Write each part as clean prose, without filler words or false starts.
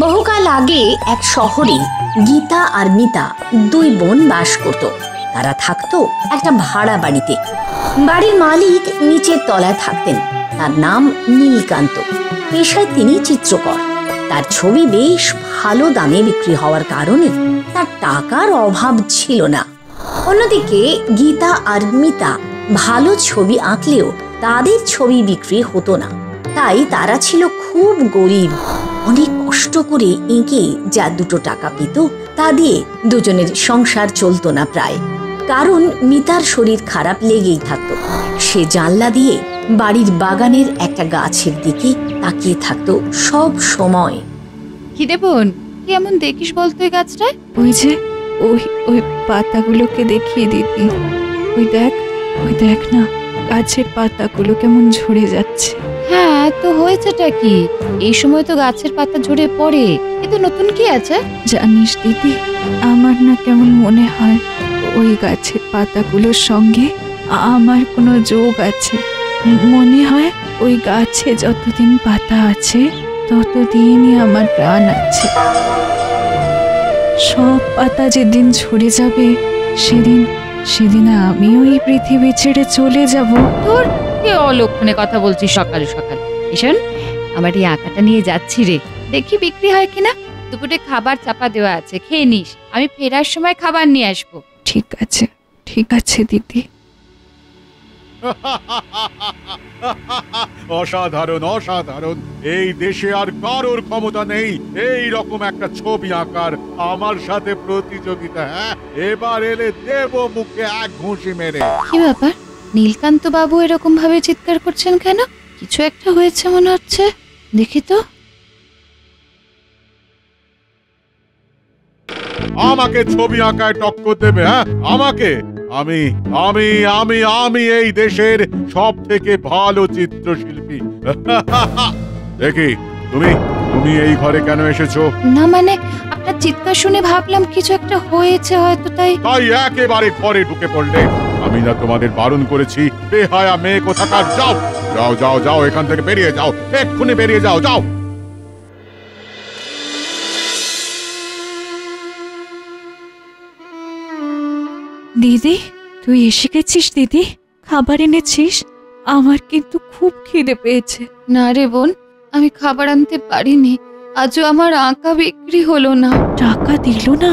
বহুকাল আগে এক শহরে গীতা আর নিতা দুই বোন বাস করত। তারা থাকতো একটা ভাড়া বাড়িতে। বাড়ির মালিক নিচের তলায় থাকতেন। তার নাম নীলকান্ত। পেশায় তিনি চিত্রকর। তার ছবি বেশ ভালো দামে বিক্রি হওয়ার কারণে তার টাকার অভাব ছিল না। অন্যদিকে গীতা আর মিতা ভালো ছবি আঁকলেও তাদের ছবি বিক্রি হতো না। তাই তারা ছিল খুব গরিব। অনেক কষ্ট করে এঁকে যা দুটো টাকা পেত তা দিয়ে দুজনের সংসার চলত না প্রায়। কারণ মিতার শরীর খারাপ লেগেই থাকত। সে জানলা দিয়ে বাড়ির বাগানের একটা গাছের দিকে তাকিয়ে থাকত সব সময়। কি রে বোন, কেমন দেখিস বলতো এই গাছটা? ওই যে ওই পাতাগুলোকে দেখিয়ে দিতি। ওই দেখ না, গাছের পাতাগুলো কেমন ঝরে যাচ্ছে। হ্যাঁ তো হয়েছেটা কি, এই সময় তো গাছের পাতা ঝরে পড়ে। এ তো নতুন কি আছে জানিস দিদি? আমার না কেমন মনে হয় ওই গাছের পাতাগুলোর সঙ্গে আমার কোনো যোগ আছে। মনে হয় ওই গাছে যতদিন পাতা আছে ততদিনই আমার প্রাণ আছে। সব পাতা যেদিন ঝরে যাবে সেদিন আমিও এই পৃথিবী ছেড়ে চলে যাব। তোর কে অলক্ষণে কথা বলছি সকালে সকালে? শোন, আমার এই আঁকাটা নিয়ে যাচ্ছি রে, দেখি বিক্রি হয় কিনা। দুপুরে খাবার চাপা দেওয়া আছে, খেয়ে নিস। আমি ফেরার সময় খাবার নিয়ে আসবো। ঠিক আছে দিদি। অসাধারণ। এই দেশে আর কারোর ক্ষমতা নেই এই রকম একটা ছবি আঁকার। আমার সাথে প্রতিযোগিতা? হ্যাঁ, এবার এলে দেব মুখে এক ঘুষি মেরে। কি ব্যাপার নীলকান্ত বাবু এরকম ভাবে চিৎকার করছেন কেন? কিছু একটা হয়েছে মনে হচ্ছে, দেখি তো। আমাকে ছবি আঁকায় টক্কর দেবে? হ্যাঁ আমাকে? আমি আমি আমি আমি এই দেশের সবথেকে ভালো চিত্রশিল্পী। দেখি তুমি এই ঘরে কেন এসেছো? না মানে আপনার চিৎকার শুনে ভাবলাম কিছু একটা হয়েছে হয়তো, তাই একেবারে ঘরে ঢুকে পড়লে। আমি না তোমাদের বারণ করেছি? বেহায়া মেয়ে কোথাকার! যাও যাও যাও যাও এখান থেকে বেরিয়ে যাও, এক্ষুনি বেরিয়ে যাও। যাও দিদি, তুই এসে গেছিস? দিদি খাবার এনেছিস? আমার কিন্তু খুব খিদে পেয়েছে। না রে বোন, আমি খাবার আনতে পারিনি। আজও আমার আঁকা বিক্রি হলো না। টাকা দিল না?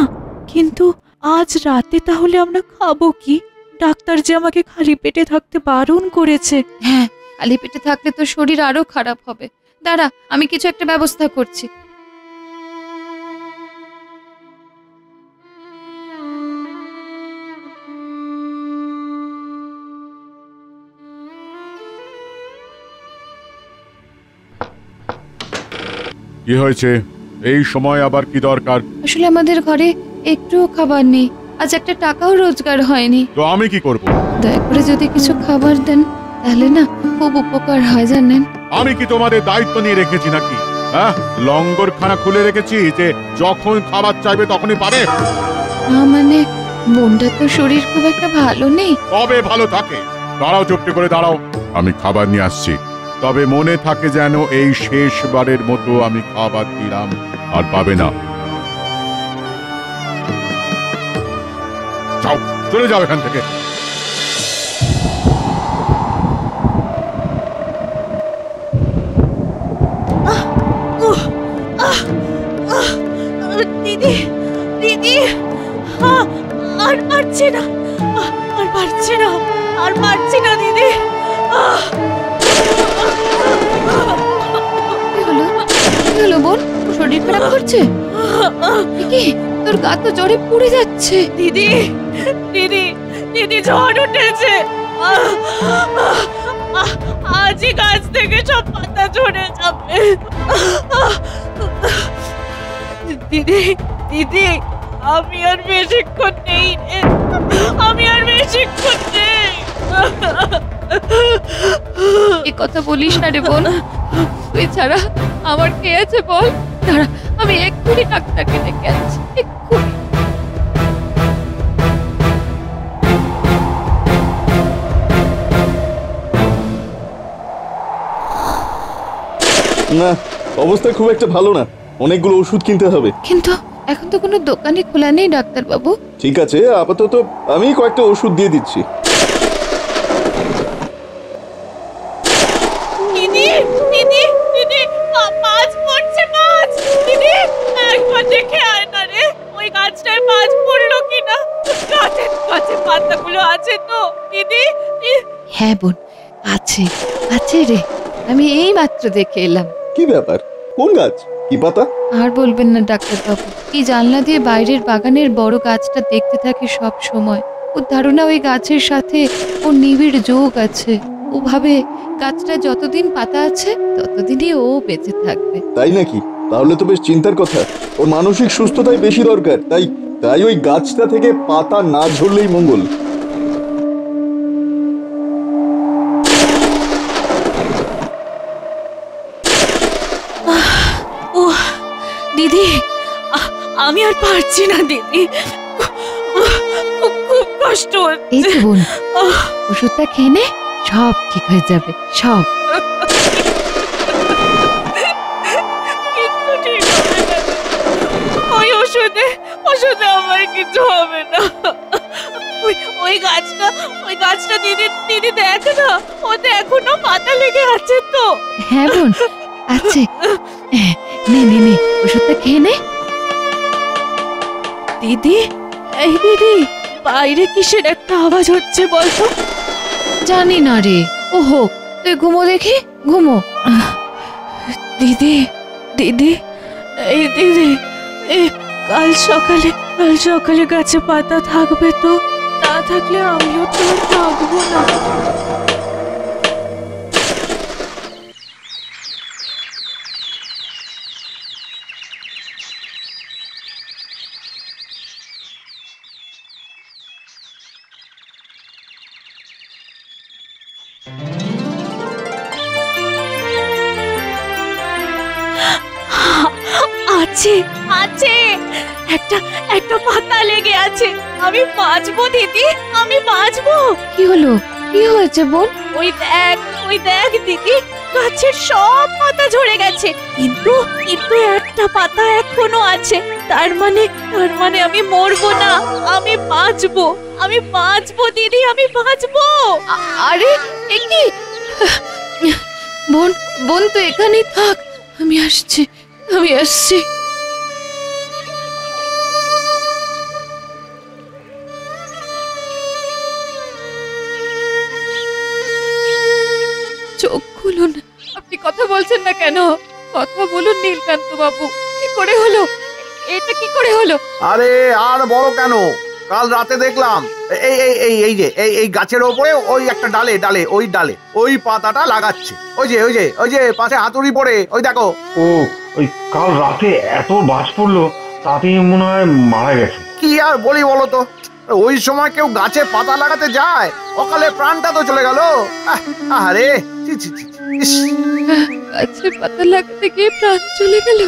কিন্তু আজ রাতে তাহলে আমরা খাবো কি? ডাক্তার যে আমাকে খালি পেটে থাকতে বারণ করেছে। হ্যাঁ, খালি পেটে থাকলে তো শরীর আরো খারাপ হবে। দাঁড়া, আমি কিছু একটা ব্যবস্থা করছি। কি হয়েছে এই সময় আবার কি দরকার? আসলে আমাদের ঘরে একটু খাবার নেই, আজ একটা টাকাও রোজগার হয়নি। তো আমি কি করব? দয়া করে যদি কিছু খাবার দেন তাহলে না খুব উপকার হয় জানেন। আমি কি তোমাদের দায়িত্ব নিয়ে রেখেছি নাকি? হ্যাঁ, লঙ্গরখানা খুলে রেখেছি যে যখন খাবার চাইবে তখনই পাবে। না মানে বোনটা তো শরীর খুব একটা ভালো নেই। তবে ভালো থাকে। দাঁড়াও, চুপটি করে দাঁড়াও, আমি খাবার নিয়ে আসছি। তবে মনে থাকে যেন এই শেষবারের মতো আমি খাবার দিলাম, আর পাবে না। যাও, চলে যাও এখান থেকে। দিদি দিদি আর পারছি না, আর পারছি না দিদি। শরীর খারাপ করছে? তোর গা তো জ্বরে পুড়ে যাচ্ছে। দিদি দিদি দিদি ঝড় উঠেছে। আজই গাছ থেকে সব পাতা ঝরে যাবে। দিদি দিদি আমি আর বেশিক্ষণ নেই। এ কথা বলিস না রে বোন, তুই ছাড়া আমার কে আছে বল? দাঁড়া, আমি এক্ষুনি ডাক্তারকে ডেকে আনছি। না, অবস্থা খুব একটা ভালো না। অনেকগুলো ওষুধ কিনতে হবে। কিন্তু এখন তো কোনো দোকানই খোলা নেই ডাক্তার বাবু। ঠিক আছে, আপাতত আমি কয়েকটা ওষুধ দিয়ে দিচ্ছি। হ্যাঁ বোন, আছে আছে রে, আমি এই মাত্র দেখে এলাম। কি ব্যাপার, কোন গাছ, কি পাতা? আর বলবেন না ডাক্তার বাবু, এই জানলা দিয়ে বাইরের বাগানের বড় গাছটা দেখতে থাকে সব সময়। ওর ধারণা ওই গাছের সাথে ওর নিবিড় যোগ আছে। ওভাবে গাছটা যতদিন পাতা আছে ততদিনই ও বেঁচে থাকবে। তাই নাকি? তাহলে তো বেশ চিন্তার কথা। ওর মানসিক সুস্থতাই বেশি দরকার, তাই তাই ওই গাছটা থেকে পাতা না ঝরলেই মঙ্গল। দিদি, আমি আর পারছি না দিদি, খুব কষ্ট হচ্ছে। ওষুধটা খেয়ে নে, সব ঠিক হয়ে যাবে। সব ওই ওষুধে ওষুধে আমার কিছু হবে না। ওই গাছটা দিদি দেখ না, ওতে এখনো পাতা লেগে আছে তো। হ্যাঁ বোন আছে, ওষুধটা খেয়ে নে। দিদি, এই দিদি, বাইরে কিসের একটা আওয়াজ হচ্ছে বলতো? জানি না রে। ওহো, তুই ঘুমো দেখি, ঘুমো। দিদি দিদি এই দিদি, কাল সকালে গাছে পাতা থাকবে তো? না থাকলে আমিও তো থাকবো না। একটা পাতা লেগে আছে। আমি বাঁচবো দিদি, আমি বাঁচবো। কি হলো, কি হয়েছে বোন? ওই দেখ দিদি, গাছের সব পাতা ঝরে গেছে, কিন্তু একটা পাতা এখনো আছে। তার মানে আমি মরবো না, আমি বাঁচবো দিদি, আমি বাঁচবো। আরে কি বোন তো এখানেই থাক, আমি আসছি। চোখ খুলুন। আপনি কথা বলছেন না কেন? কথা বলুন নীলকান্ত বাবু, কি করে হলো এটা, কি করে হলো? আরে আর বলো কেন, কাল রাতে দেখলাম এই এই এই যে এই গাছের উপরে ওই একটা ডালে ওই পাতাটা লাগাচ্ছে। ওই যে পাশে হাতুড়ি পড়ে, ওই দেখো। ও, ওই কাল রাতে এত বাজ পড়লো তাতেই মনে হয় মারা গেছে। কি আর বলি বলো তো, ওই সময় কেউ গাছে পাতা লাগাতে যায়? অকালে প্রাণটা তো চলে গেল। আরে গাছে পাতা লাগাতে গিয়ে প্রাণ চলে গেল।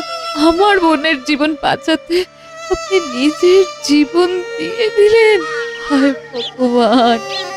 আমার বোনের জীবন বাঁচাতে আপনি নিজের জীবন দিয়ে দিলেন। হায় ভগবান।